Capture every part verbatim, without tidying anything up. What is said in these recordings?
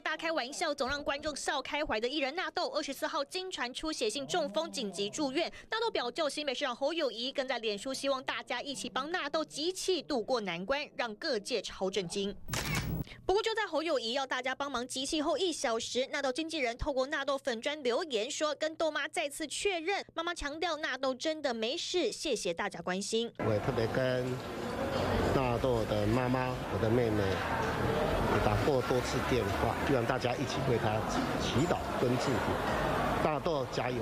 大开玩笑，总让观众笑开怀的艺人纳豆，二十四号经传出血性中风紧急住院。纳豆表舅新北市长侯友宜更在脸书希望大家一起帮纳豆集气渡过难关，让各界超震惊。 不过就在侯友宜要大家帮忙集气后一小时，纳豆经纪人透过纳豆粉专留言说，跟豆妈再次确认，妈妈强调纳豆真的没事，谢谢大家关心。我也特别跟纳豆的妈妈，我的妹妹打过多次电话，希望大家一起为她祈祷跟祝福，纳豆加油。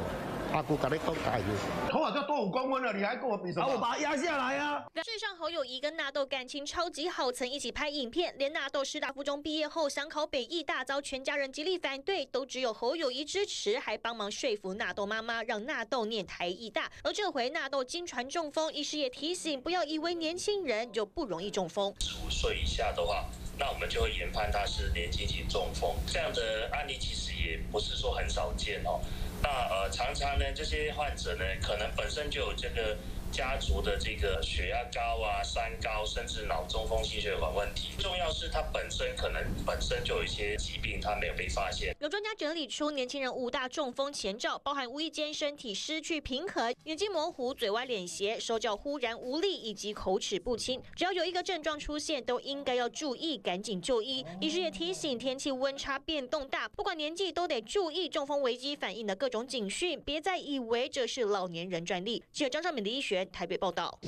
阿姑跟你讲加油，头发就多五公分了，你还跟我比什么？啊，我把它压下来啊！最上侯友宜跟纳豆感情超级好，曾一起拍影片，连纳豆师大附中毕业后想考北艺大，遭全家人极力反对，都只有侯友宜支持，还帮忙说服纳豆妈妈让纳豆念台艺大。而这回纳豆经传中风，医师也提醒，不要以为年轻人就不容易中风。十五岁以下的话。 那我们就会研判它是年轻型中风，这样的案例其实也不是说很少见哦。那呃，常常呢，这些患者呢，可能本身就有这个家族的这个血压高啊、三高，甚至脑中风、心血管问题。重要是它本身可能本身就有一些疾病，它没有被发现。有专家整理出年轻人五大中风前兆，包含无意间身体失去平衡、眼睛模糊、嘴歪脸斜、手脚忽然无力以及口齿不清。只要有一个症状出现，都应该要注意。 赶紧就医！医师也提醒，天气温差变动大，不管年纪都得注意中风危机反应的各种警讯，别再以为这是老年人专利。记者张正敏、李医学台北报道。